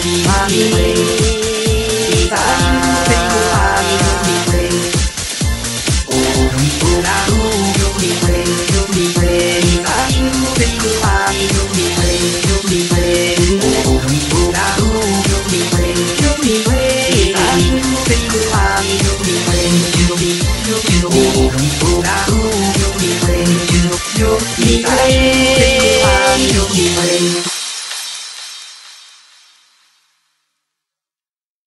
be right back.